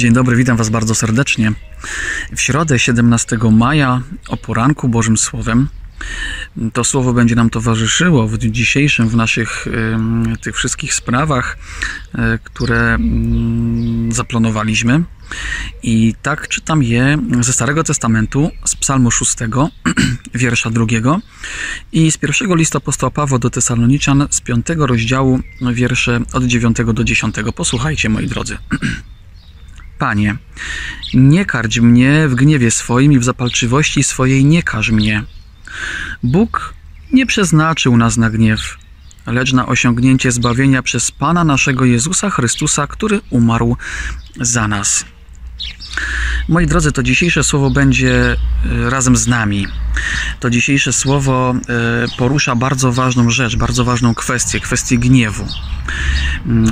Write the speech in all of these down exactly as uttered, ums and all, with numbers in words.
Dzień dobry, witam Was bardzo serdecznie. W środę siedemnastego maja o poranku Bożym Słowem. To Słowo będzie nam towarzyszyło w dniu dzisiejszym, w naszych tych wszystkich sprawach, które zaplanowaliśmy. I tak czytam je ze Starego Testamentu, z Psalmu szóstego, wiersza drugiego i z pierwszego listu apostoła Pawła do Tesaloniczan, z piątego rozdziału, wiersze od dziewiątego do dziesiątego. Posłuchajcie, moi drodzy. Panie, nie karć mnie w gniewie swoim i w zapalczywości swojej nie karz mnie. Bóg nie przeznaczył nas na gniew, lecz na osiągnięcie zbawienia przez Pana naszego Jezusa Chrystusa, który umarł za nas. Moi drodzy, to dzisiejsze słowo będzie razem z nami. To dzisiejsze słowo porusza bardzo ważną rzecz, bardzo ważną kwestię, kwestię gniewu.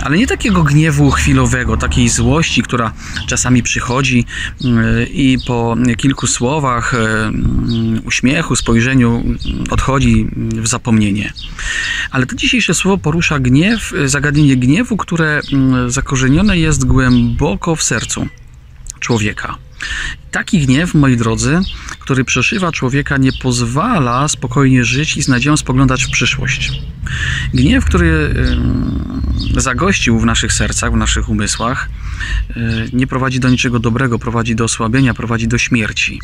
Ale nie takiego gniewu chwilowego, takiej złości, która czasami przychodzi i po kilku słowach, uśmiechu, spojrzeniu odchodzi w zapomnienie. Ale to dzisiejsze słowo porusza gniew, zagadnienie gniewu, które zakorzenione jest głęboko w sercu człowieka. Taki gniew, moi drodzy, który przeszywa człowieka, nie pozwala spokojnie żyć i z nadzieją spoglądać w przyszłość. Gniew, który zagościł w naszych sercach, w naszych umysłach, nie prowadzi do niczego dobrego, prowadzi do osłabienia, prowadzi do śmierci.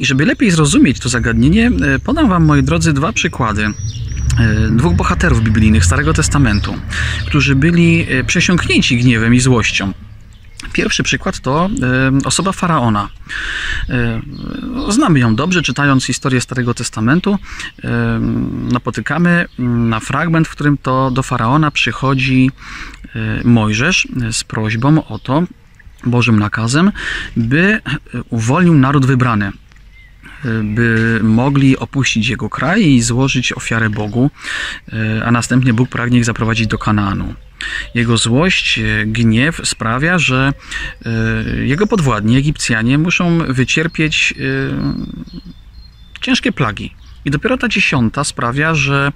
I żeby lepiej zrozumieć to zagadnienie, podam Wam, moi drodzy, dwa przykłady dwóch bohaterów biblijnych Starego Testamentu, którzy byli przesiąknięci gniewem i złością. Pierwszy przykład to osoba Faraona. Znamy ją dobrze, czytając historię Starego Testamentu. Napotykamy na fragment, w którym to do Faraona przychodzi Mojżesz z prośbą o to, Bożym nakazem, by uwolnił naród wybrany, by mogli opuścić jego kraj i złożyć ofiarę Bogu, a następnie Bóg pragnie ich zaprowadzić do Kanaanu. Jego złość, gniew sprawia, że jego podwładni, Egipcjanie, muszą wycierpieć ciężkie plagi. I dopiero ta dziesiąta sprawia, że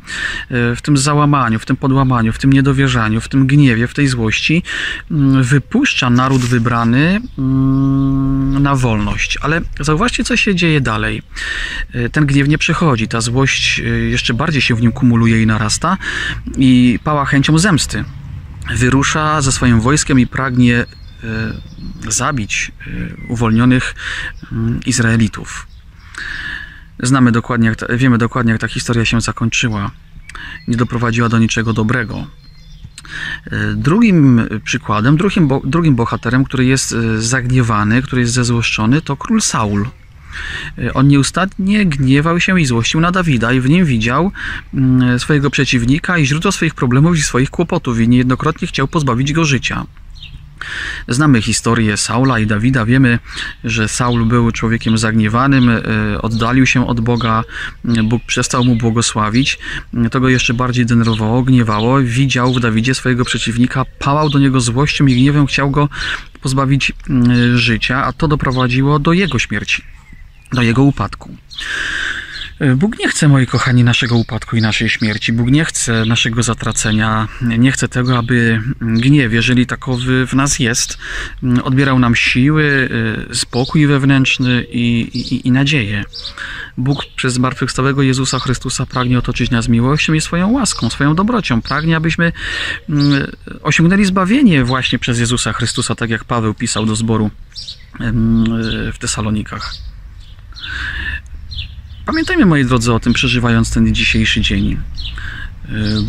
w tym załamaniu, w tym podłamaniu, w tym niedowierzaniu, w tym gniewie, w tej złości wypuszcza naród wybrany na wolność. Ale zauważcie, co się dzieje dalej. Ten gniew nie przechodzi, ta złość jeszcze bardziej się w nim kumuluje i narasta i pała chęcią zemsty. Wyrusza ze swoim wojskiem i pragnie zabić uwolnionych Izraelitów. Znamy dokładnie, jak ta, wiemy dokładnie, jak ta historia się zakończyła. Nie doprowadziła do niczego dobrego. Drugim przykładem, drugim, bo, drugim bohaterem, który jest zagniewany, który jest zezłoszczony, to król Saul. On nieustannie gniewał się i złościł na Dawida i w nim widział swojego przeciwnika i źródło swoich problemów i swoich kłopotów i niejednokrotnie chciał pozbawić go życia. Znamy historię Saula i Dawida, wiemy, że Saul był człowiekiem zagniewanym, oddalił się od Boga, Bóg przestał mu błogosławić, to go jeszcze bardziej denerwowało, gniewało, widział w Dawidzie swojego przeciwnika, pałał do niego złością i gniewem, chciał go pozbawić życia, a to doprowadziło do jego śmierci, do jego upadku. Bóg nie chce, moi kochani, naszego upadku i naszej śmierci. Bóg nie chce naszego zatracenia. Nie chce tego, aby gniew, jeżeli takowy w nas jest, odbierał nam siły, spokój wewnętrzny i, i, i nadzieję. Bóg przez zmartwychwstałego Jezusa Chrystusa pragnie otoczyć nas miłością i swoją łaską, swoją dobrocią. Pragnie, abyśmy osiągnęli zbawienie właśnie przez Jezusa Chrystusa, tak jak Paweł pisał do zboru w Tesalonikach. Pamiętajmy, moi drodzy, o tym, przeżywając ten dzisiejszy dzień.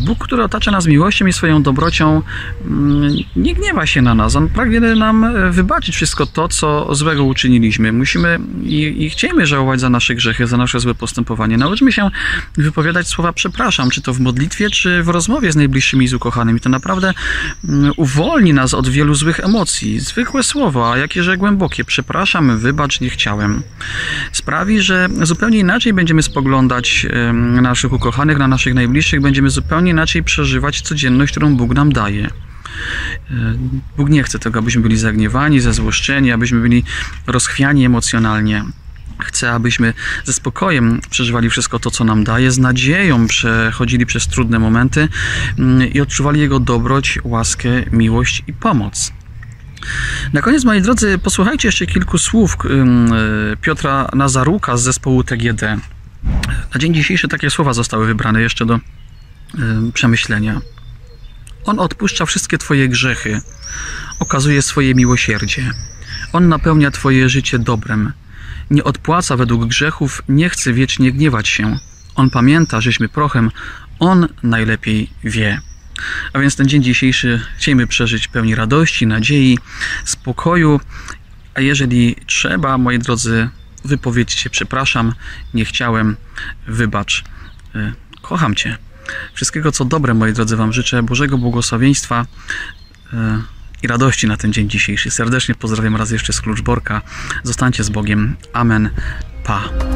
Bóg, który otacza nas miłością i swoją dobrocią, nie gniewa się na nas. On pragnie nam wybaczyć wszystko to, co złego uczyniliśmy. Musimy i, i chcemy żałować za nasze grzechy, za nasze złe postępowanie. Nauczmy się wypowiadać słowa przepraszam, czy to w modlitwie, czy w rozmowie z najbliższymi i z ukochanymi. To naprawdę uwolni nas od wielu złych emocji. Zwykłe słowa, jakieże głębokie. Przepraszam, wybacz, nie chciałem. Sprawi, że zupełnie inaczej będziemy spoglądać na naszych ukochanych, na naszych najbliższych. Będziemy zupełnie inaczej przeżywać codzienność, którą Bóg nam daje. Bóg nie chce tego, abyśmy byli zagniewani, zezłoszczeni, abyśmy byli rozchwiani emocjonalnie. Chce, abyśmy ze spokojem przeżywali wszystko to, co nam daje, z nadzieją przechodzili przez trudne momenty i odczuwali Jego dobroć, łaskę, miłość i pomoc. Na koniec, moi drodzy, posłuchajcie jeszcze kilku słów Piotra Nazaruka z zespołu T G D. Na dzień dzisiejszy takie słowa zostały wybrane jeszcze do przemyślenia. On odpuszcza wszystkie Twoje grzechy, okazuje swoje miłosierdzie. On napełnia Twoje życie dobrem. Nie odpłaca według grzechów, nie chce wiecznie gniewać się. On pamięta, żeśmy prochem, On najlepiej wie. A więc ten dzień dzisiejszy chcemy przeżyć pełni radości, nadziei, spokoju. A jeżeli trzeba, moi drodzy, wypowiedzcie: przepraszam, nie chciałem, wybacz, kocham Cię. Wszystkiego co dobre, moi drodzy, Wam życzę, Bożego błogosławieństwa i radości na ten dzień dzisiejszy. Serdecznie pozdrawiam raz jeszcze z Kluczborka. Zostańcie z Bogiem. Amen. Pa.